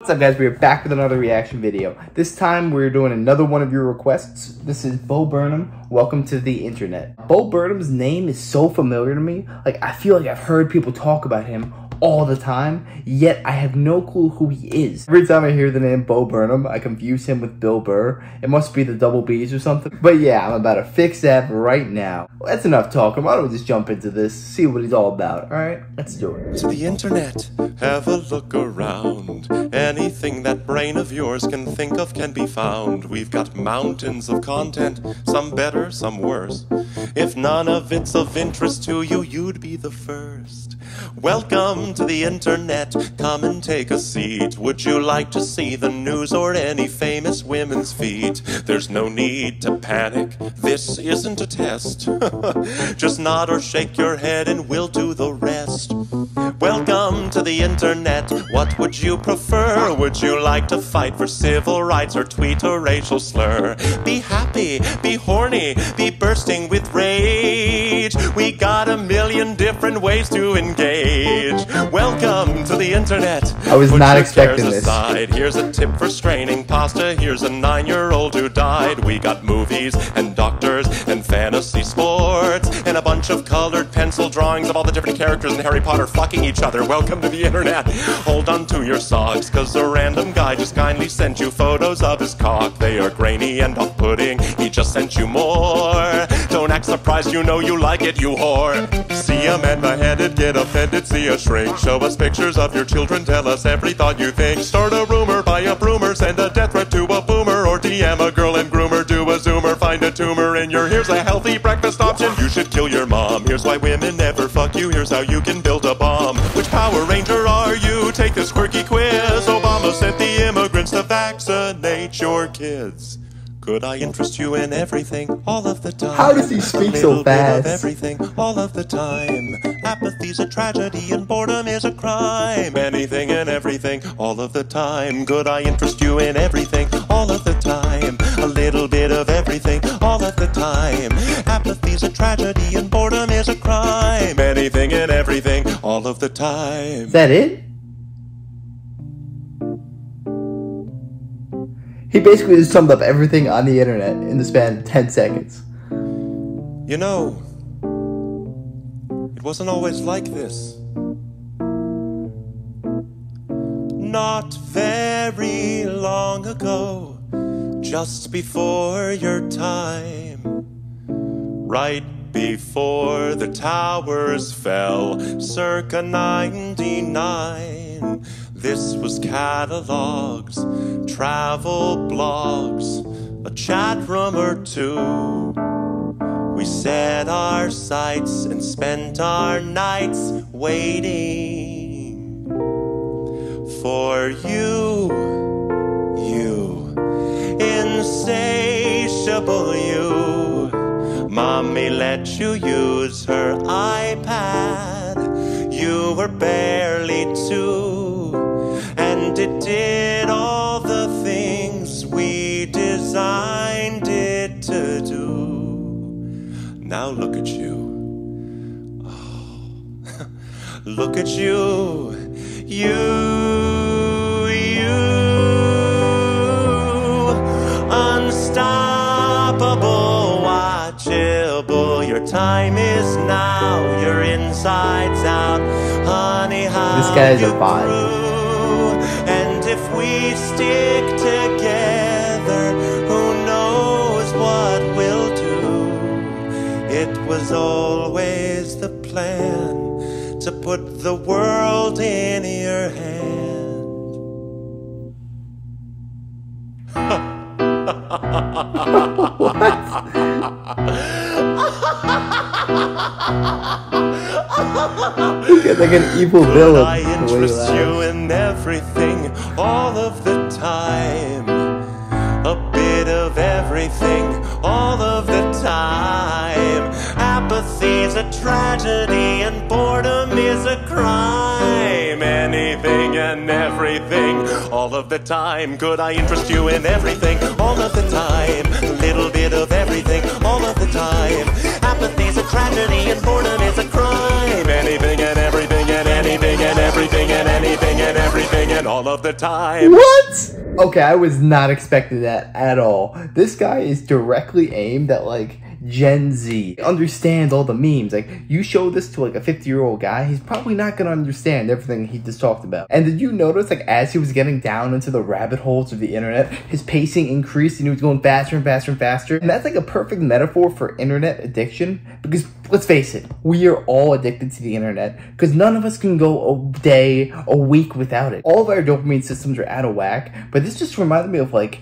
What's up, guys? We are back with another reaction video. This time we're doing another one of your requests. This is Bo Burnham, Welcome to the Internet. Bo Burnham's name is so familiar to me. Like, I feel like I've heard people talk about him all the time, yet I have no clue who he is. Every time I hear the name Bo Burnham, I confuse him with Bill Burr. It must be the double B's or something. But yeah, I'm about to fix that right now. Well, that's enough talking. Why don't we just jump into this, see what he's all about. All right, let's do it. It's the internet. Have a look around. Anything that brain of yours can think of can be found. We've got mountains of content, some better, some worse. If none of it's of interest to you, you'd be the first. Welcome to the internet, come and take a seat. Would you like to see the news or any famous women's feet? There's no need to panic, this isn't a test. Just nod or shake your head and we'll do the rest. Welcome to the internet, what would you prefer? Would you like to fight for civil rights or tweet a racial slur? Be happy, be horny, be bursting with rage. We got a million different ways to engage. Welcome to the internet. I was not expecting this. Here's a tip for straining pasta. Here's a 9-year-old who died. We got movies and doctors and fantasy sports and a bunch of colored pencil drawings of all the different characters in Harry Potter fucking each other. Welcome to the internet. Hold on to your socks, cause a random guy just kindly sent you photos of his cock. They are grainy and off-putting. He just sent you more. Don't act surprised, you know you like it, you whore. See a man beheaded, get offended, see a shrink. Show us pictures of your children, tell us every thought you think. Start a rumor, buy a broomer, send a death threat to a boomer, or DM a girl and groomer, do a zoomer, find a tumor in your here's a healthy breakfast option. You should kill your mom. Here's why women never fuck you. Here's how you can build a bomb. Which Power Ranger are you? Take this quirky quiz. Obama sent the immigrants to vaccinate your kids. Could I interest you in everything, all of the time? How does he speak so fast? Of everything, all of the time. Apathy's a tragedy and boredom is a crime. Anything and everything, all of the time. Could I interest you in everything, all of the time? A little bit of everything, all of the time. Apathy's a tragedy and boredom is a crime. Anything and everything, all of the time. Is that it? He basically just summed up everything on the internet in the span of 10 seconds. You know, it wasn't always like this. Not very long ago, just before your time, right before the towers fell, circa 99. This was catalogs, travel blogs, a chat room or two. We set our sights and spent our nights waiting for you, insatiable you. Mommy let you use her iPad, you were barely two. It did all the things we designed it to do. Now look at you. Oh, look at you. You, unstoppable, watchable. Your time is now. Your insides out, honey. This guy is a bot. And if we stick together, who knows what we'll do? It was always the plan to put the world in your hand. It's like an evil villain. I interest you in everything, all of the time. A bit of everything, all of the time. Apathy's a tragedy and boredom is a crime. Anything and everything, all of the time. Could I interest you in everything, all of the time? A little bit of everything, all of the time. Apathy's a tragedy and boredom is a crime. Anything and everything and anything and everything and anything and everything. singing all of the time. What? Okay, I was not expecting that at all. This guy is directly aimed at, like, Gen Z. He understands all the memes. Like, you show this to, like, a 50-year-old guy, he's probably not gonna understand everything he just talked about. And did you notice, like, as he was getting down into the rabbit holes of the internet, his pacing increased and he was going faster and faster and faster? And that's, like, a perfect metaphor for internet addiction, because let's face it, we are all addicted to the internet, because none of us can go a day, a week without it. All of our dopamine systems are out of whack, but this just reminded me of, like,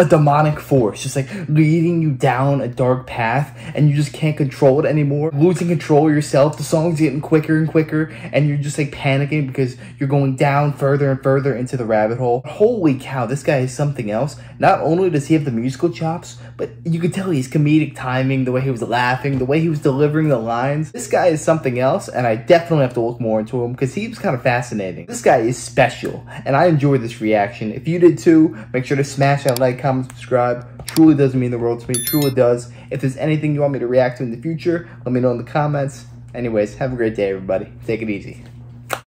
a demonic force just, like, leading you down a dark path, and you just can't control it anymore. Losing control of yourself, the song's getting quicker and quicker, and you're just, like, panicking because you're going down further and further into the rabbit hole. Holy cow, this guy is something else. Not only does he have the musical chops, but you could tell his comedic timing, the way he was laughing, the way he was delivering the lines. This guy is something else, and I definitely have to look more into him because he was kind of fascinating. This guy is special, and I enjoyed this reaction. If you did too, make sure to smash that like, comment, subscribe. Truly does mean the world to me. Truly does. If there's anything you want me to react to in the future, let me know in the comments. Anyways, have a great day, everybody. Take it easy.